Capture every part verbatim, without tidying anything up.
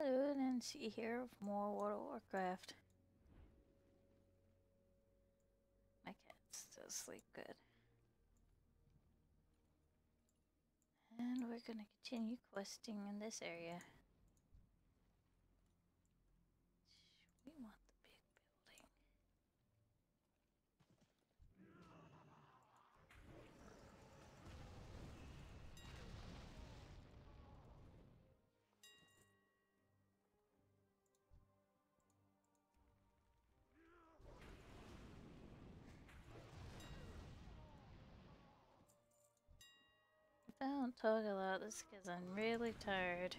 Hello, Nancy here with more World of Warcraft. My cat's still sleep good. And we're gonna continue questing in this area. We want the big building. I don't talk a lot, that's because I'm really tired.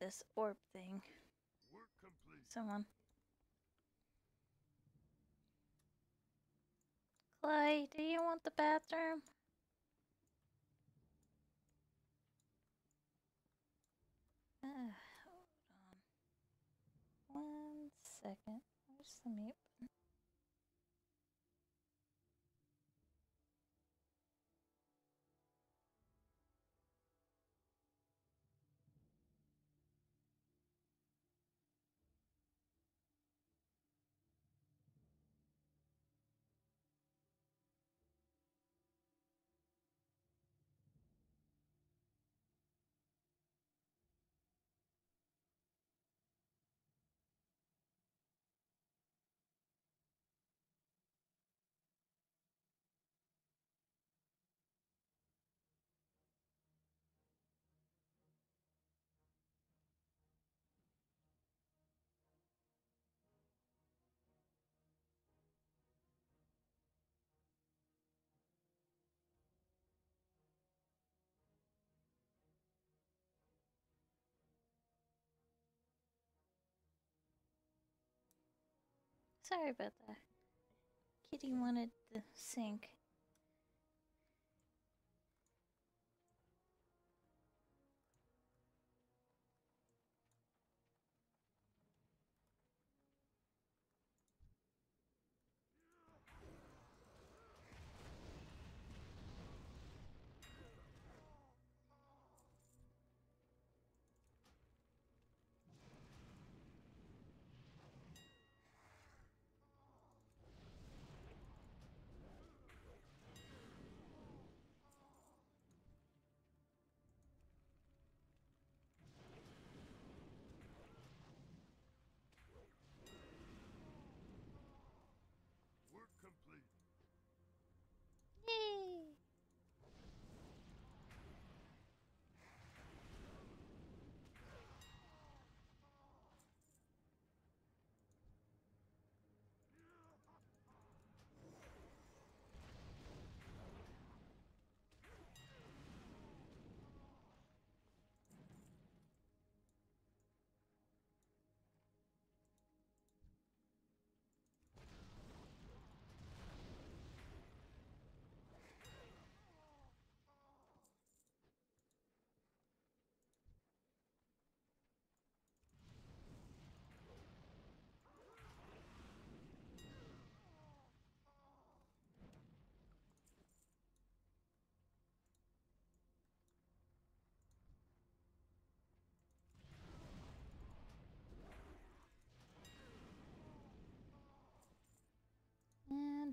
This orb thing. Work complete. Someone. Clay, do you want the bathroom? Uh, hold on. One second. Where's the mute button? Sorry about that. Kitty wanted the sink.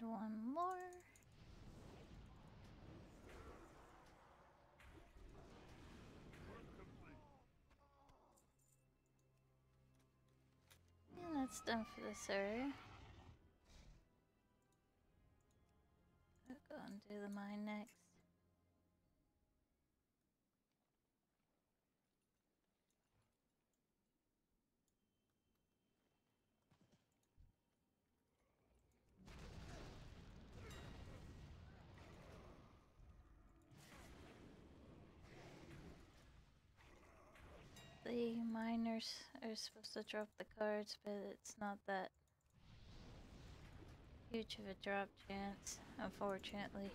One more. And that's done for this area. I'll go and do the mine next. the miners are supposed to drop the cards, but it's not that huge of a drop chance, unfortunately.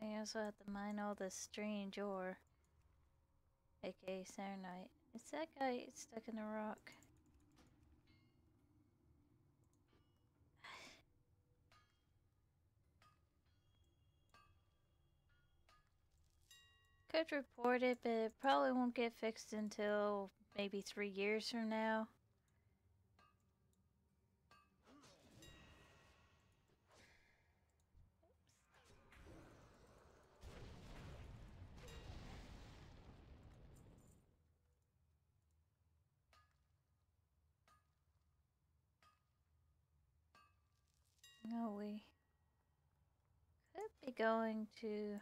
We also have to mine all this strange ore, aka saronite. It's that guy stuck in a rock. Could report it, but it probably won't get fixed until maybe three years from now. No, we could be going to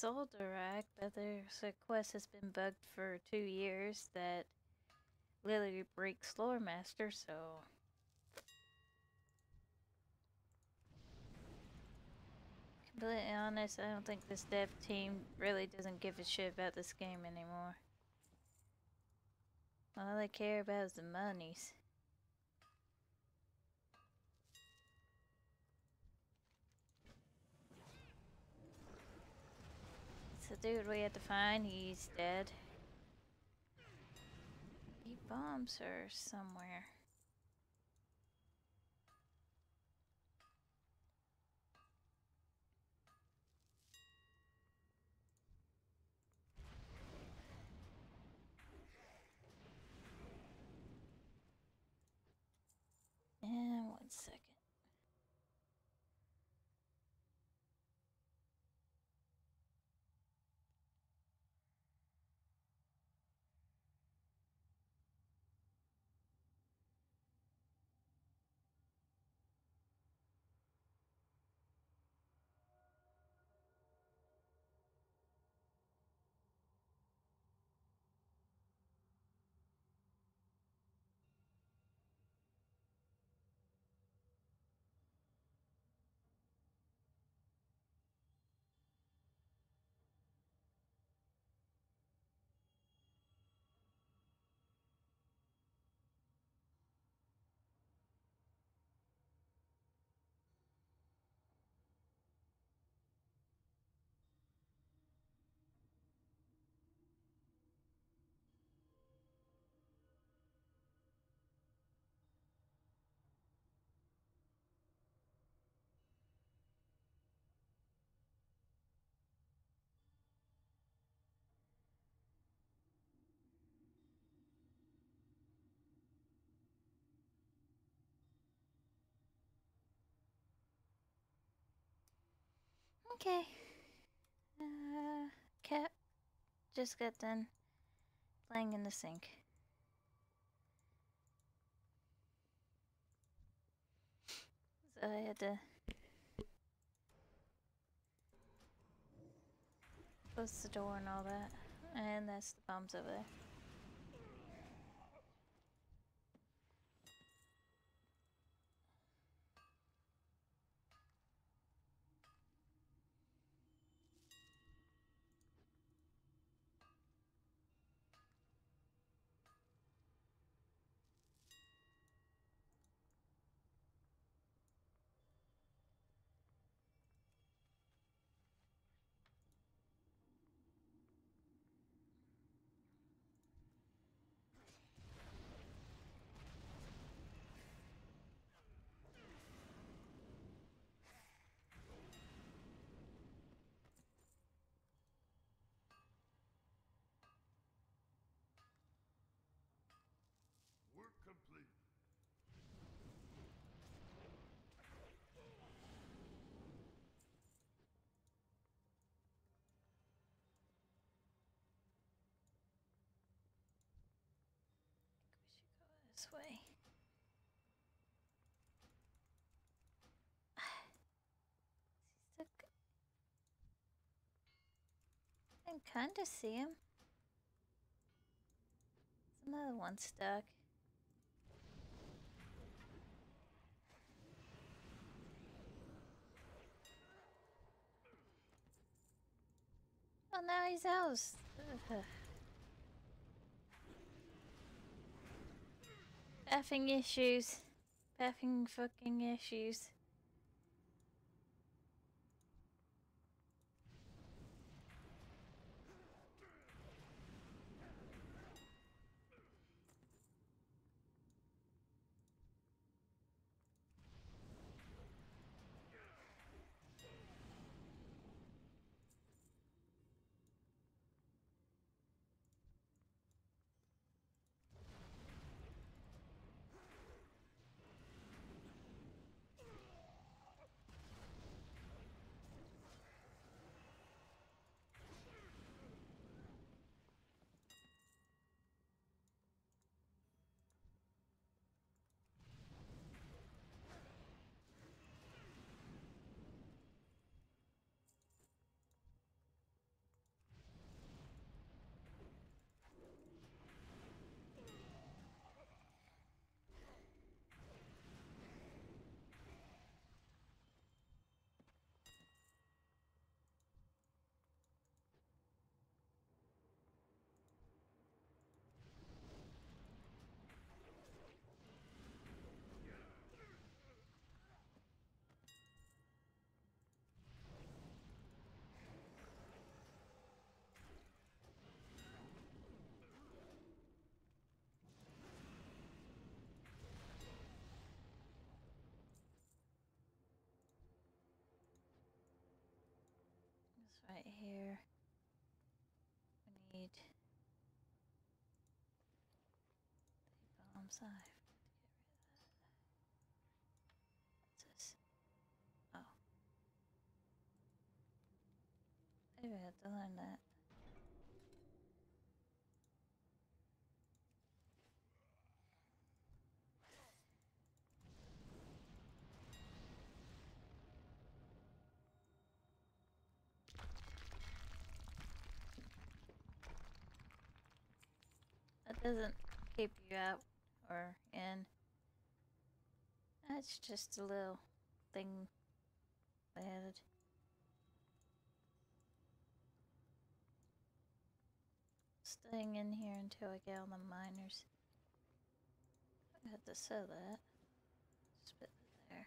Zoldarak, but there's a quest that's been bugged for two years that literally breaks Loremaster, so completely honest, I don't think this dev team really doesn't give a shit about this game anymore. All they care about is the monies. The dude we had to find, he's dead. He bombs her somewhere. And one second. Okay, uh, cat just got done playing in the sink. So I had to close the door and all that. And that's the bombs over there. Complete. I think we should go this way. Is he stuck? I can kinda see him. Another one stuck. Oh, now he's housed. Ugh. Effing issues. Effing fucking issues. Right here, we need the bombs. I have to get rid of that. What's this? Oh. Maybe I have to learn that. Doesn't keep you out or in. That's just a little thing I added. Staying in here until I get all the miners. I have to sell that. Spit it there.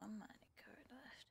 One mining card left.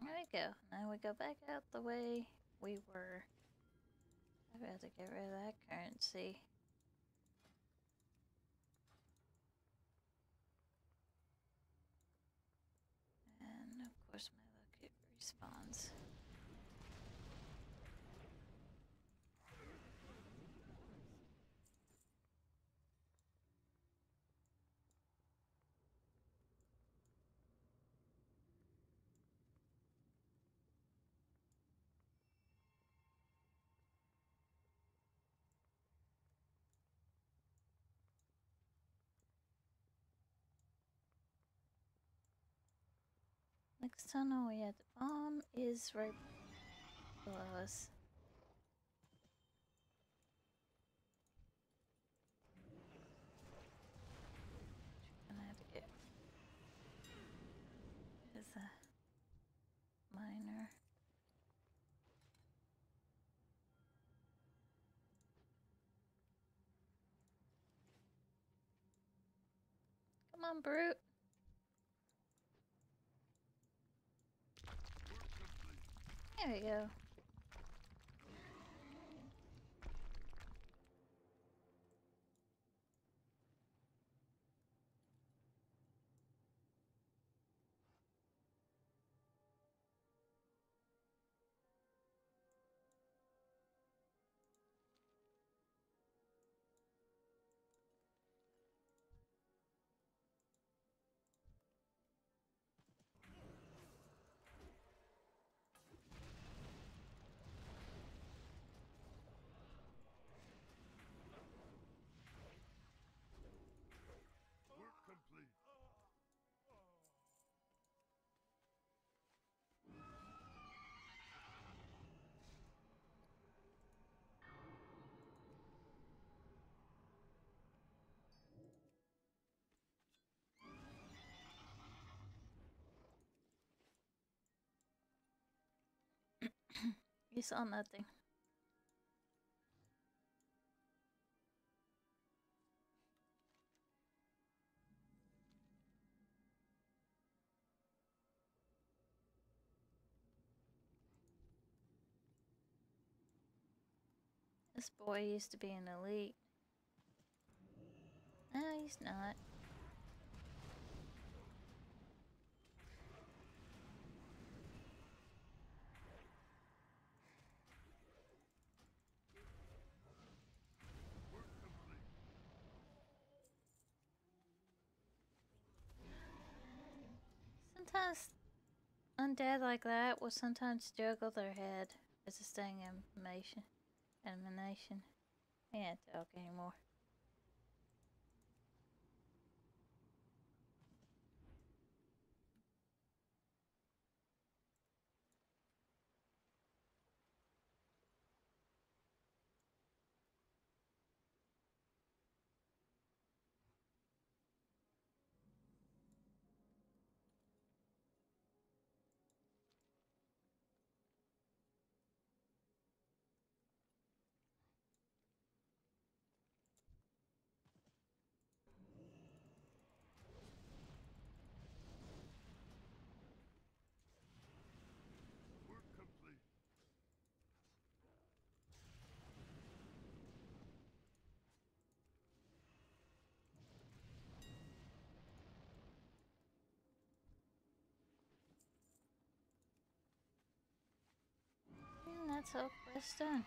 There we go. Now we go back out the way we were. I'd rather get rid of that currency. And of course my luck, it respawns. Next tunnel we had the bomb is right below us. I'm gonna have to get there's a miner. Come on, brute. There we go. He's on that thing. This boy used to be an elite. No, he's not. Sometimes undead like that will sometimes juggle their head as a sting animation. Elimination. I can't talk anymore. That's all quest done.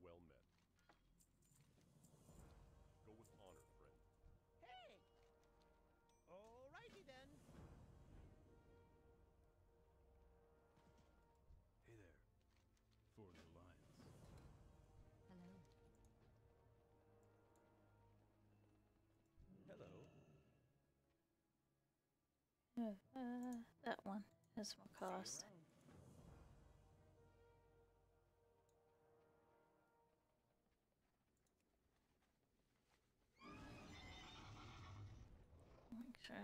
Well met. Go with honor, friend. Hey! Alrighty then. Hey there. For the Alliance. Hello. Hello. No, uh, that one has more cost.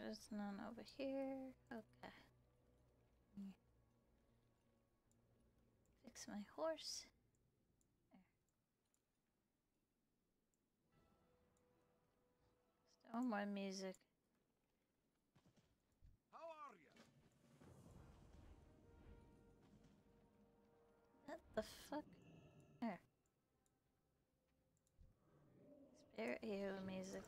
There's none over here. Okay. Yeah. Fix my horse. There. Still more music. How are you? What the fuck? There. Spare you music.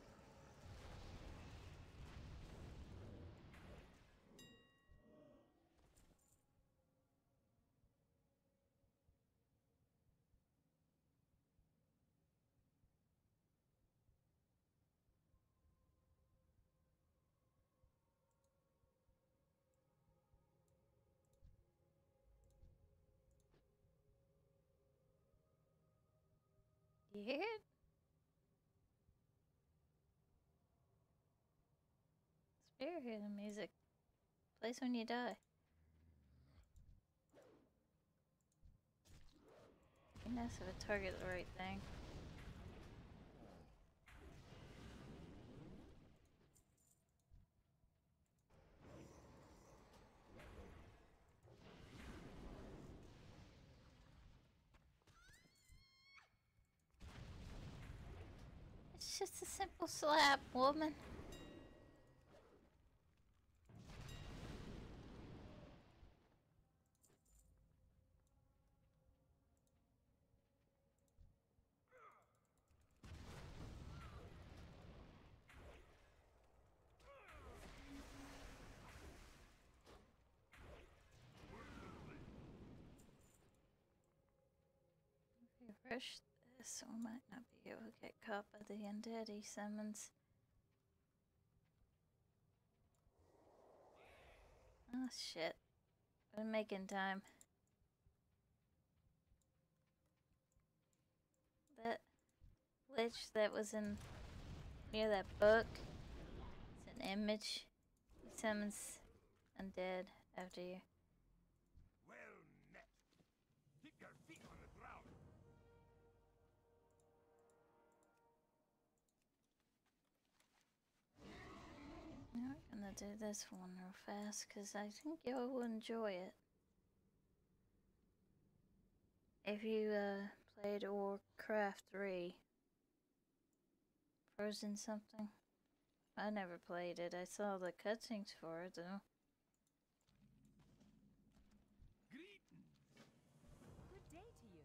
You hear it? Spare hear the music. Plays when you die. Be nice if I target the right thing. Just a simple slap, woman. rush this, so we might not be able to get caught by the undead he summons. Oh shit. We're making time. That lich that was in near that book, it's an image. He summons undead after you. Well met. Keep your feet on the ground. Now we're gonna do this one real fast because I think y'all will enjoy it. If you uh, played Warcraft three, Frozen something. I never played it. I saw the cutscenes for it though. Greetings. Good day to you.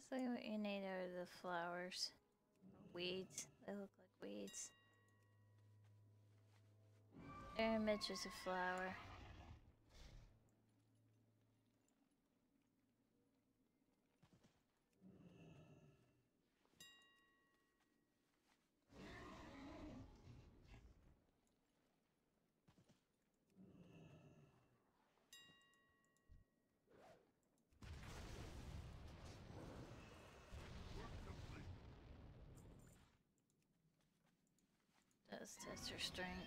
Basically what you need are the flowers. Weeds. They look like weeds. Their image is a flower. Let's test her strength.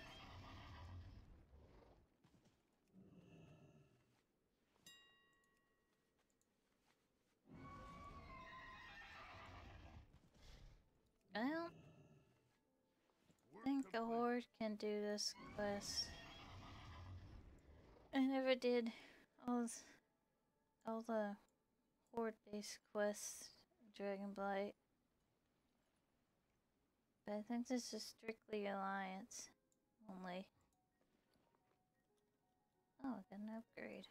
Well, I think a horde can do this quest. I never did all, all the horde-based quests in Dragonblight. But I think this is strictly Alliance only. Oh, I got an upgrade.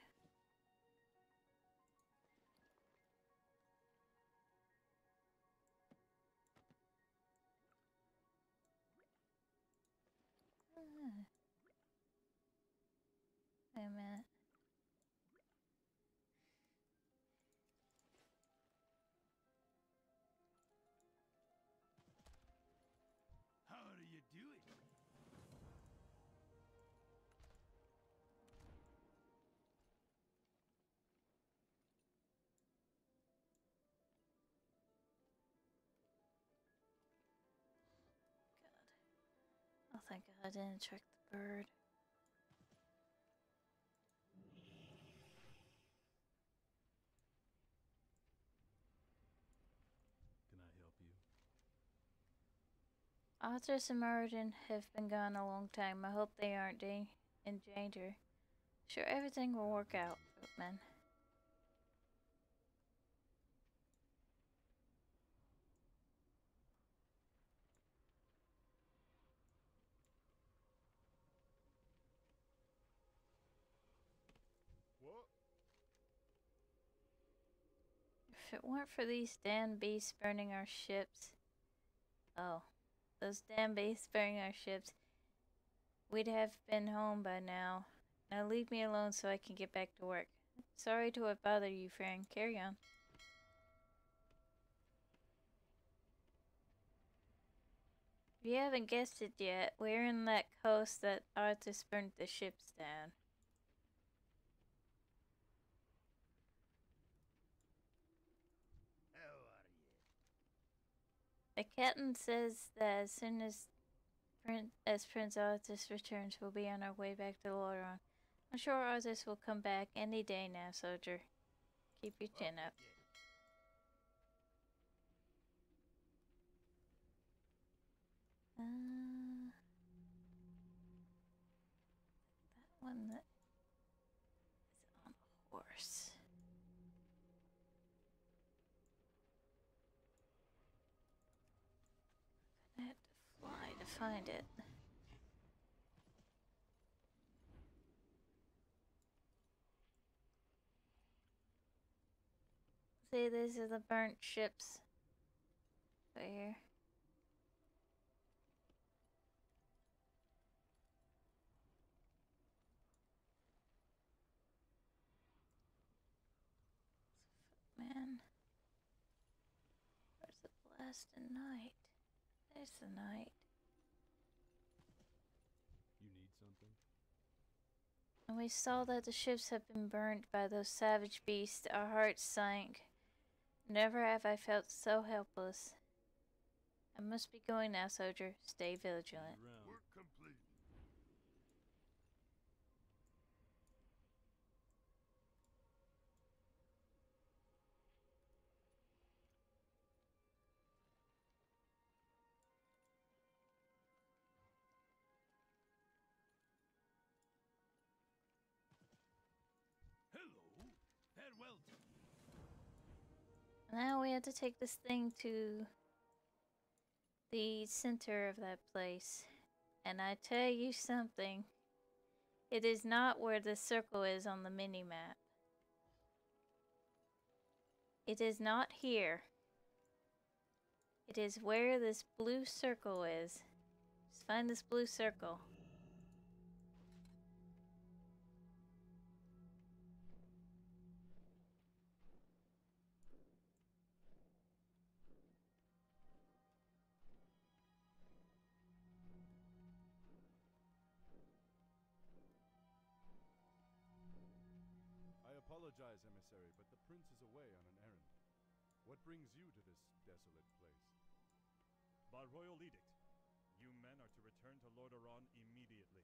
Ah. Wait a minute. How are you doing? God. Oh, thank God I didn't check the bird. Can I help you? Arthas and Muradin have been gone a long time. I hope they aren't in danger. Sure, everything will work out, man. What? If it weren't for these damn beasts burning our ships... Oh. Those damn beasts sparing our ships, we'd have been home by now. Now leave me alone so I can get back to work. Sorry to have bothered you, friend. Carry on. If you haven't guessed it yet, we're in that coast that Arthas burnt the ships down. The captain says that as soon as Prince, as Prince Arthas returns, we'll be on our way back to Lordaeron. I'm sure Arthas will come back any day now, soldier. Keep your chin up. Uh, that one that is on a horse. I had to fly to find it. say these are the burnt ships. Right here. Man. Where's the blasted night? There's the night. You need something? When we saw that the ships had been burned by those savage beasts, our hearts sank. Never have I felt so helpless. I must be going now, soldier. Stay vigilant. Work complete. Now we have to take this thing to the center of that place. And I tell you something. It is not where the circle is on the mini-map. It is not here. It is where this blue circle is. Just find this blue circle. Apologize, emissary, but the prince is away on an errand. What brings you to this desolate place? By royal edict, you men are to return to Lordaeron immediately.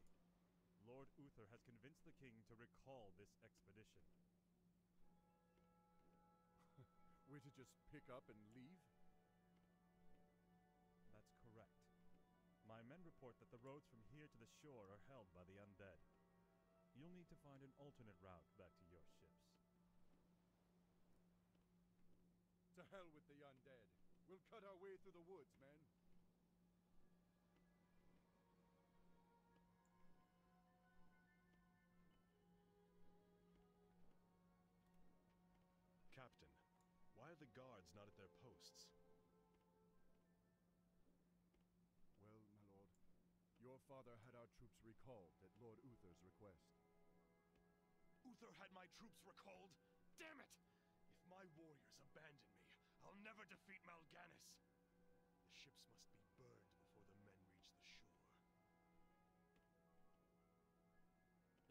Lord Uther has convinced the king to recall this expedition. We're to just pick up and leave? That's correct. My men report that the roads from here to the shore are held by the undead. You'll need to find an alternate route back to your ships. To hell with the undead. We'll cut our way through the woods, man. Captain, why are the guards not at their posts? Well, my lord, your father had our troops recalled at Lord Uther's request. Uther had my troops recalled? Damn it! If my warriors abandon me, I'll never defeat Mal'Ganis. The ships must be burned before the men reach the shore.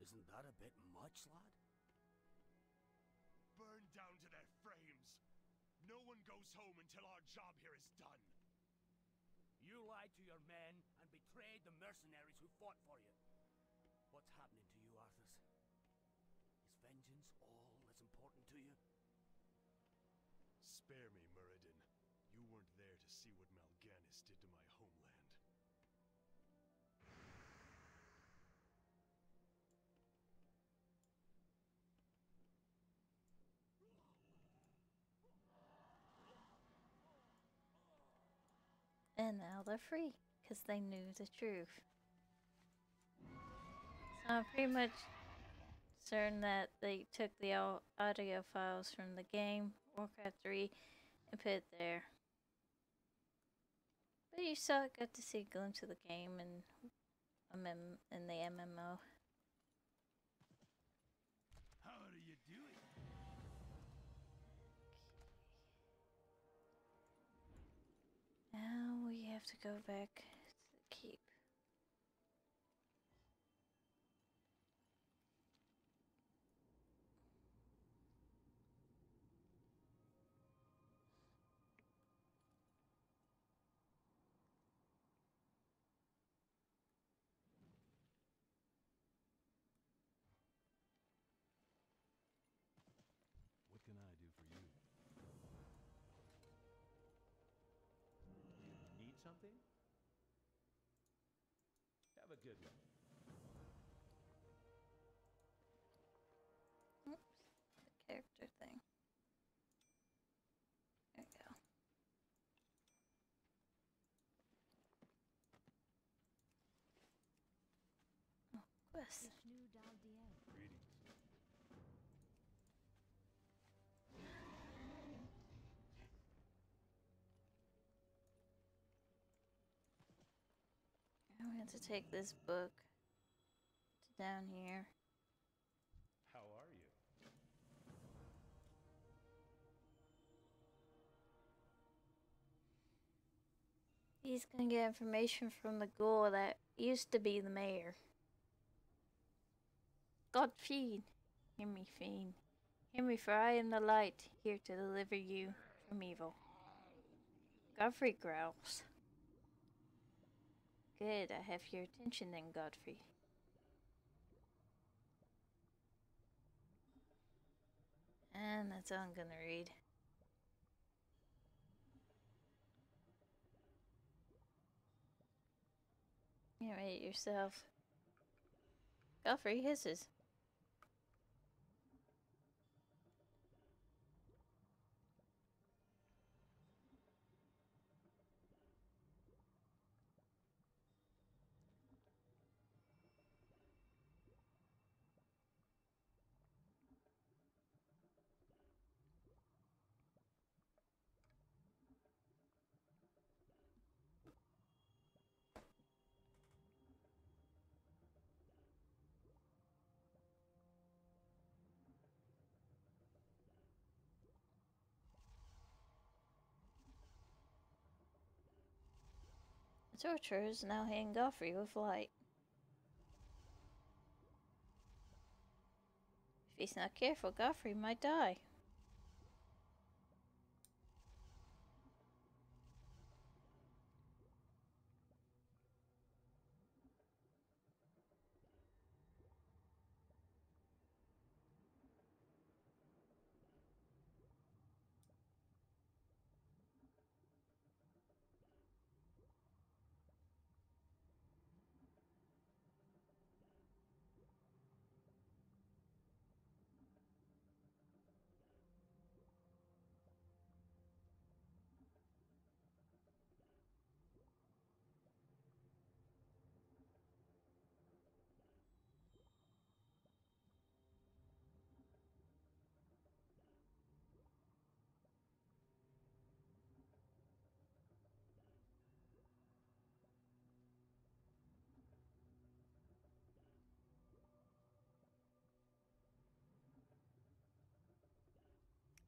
Isn't that a bit much, lad? Burn down to their frames! No one goes home until our job here is done! You lied to your men and betrayed the mercenaries who fought for you. What's happening to you, Arthas? Vengeance all that's important to you? Spare me, Muradin. You weren't there to see what Mal'Ganis did to my homeland. And now they're free, because they knew the truth. So I'm pretty much concerned that they took the audio files from the game Warcraft three and put it there. But you still got to see a glimpse of the game and in the M M O. How do you do it? Okay. Now we have to go back to the keep. Have a good one. Oops, the character thing. There we go. Oh, quest. Greetings. want to take this book to down here. How are you? He's gonna get information from the ghoul that used to be the mayor. Godfrey, hear me, fiend. Hear me, for I am the light, here to deliver you from evil. Godfrey growls. Good, I have your attention then, Godfrey. And that's all I'm gonna read. You read it yourself. Godfrey hisses. Torturers now hang Godfrey with light. If he's not careful, Godfrey might die.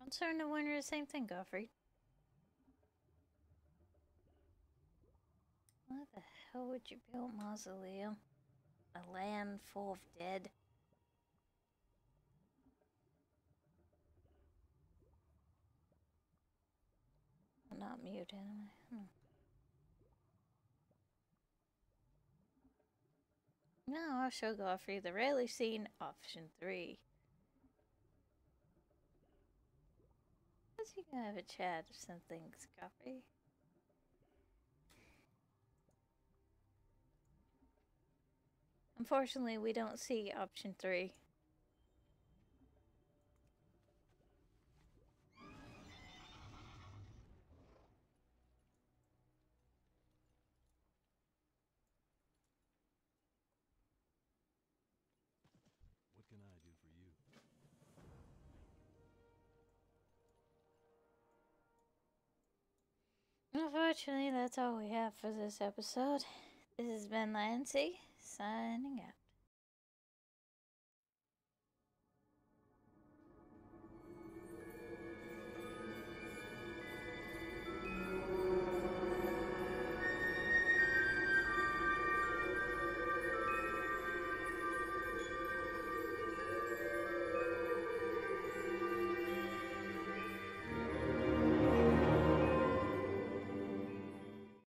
I'm starting to wonder the same thing, Godfrey. Why the hell would you build a mausoleum? A land full of dead? I'm not mute, am I? Hmm. Now I'll show Godfrey the rarely seen option three. You can have a chat or something, Godfrey. Unfortunately, we don't see option three. What can I do for you? Unfortunately, that's all we have for this episode. This has been Lancy, signing out.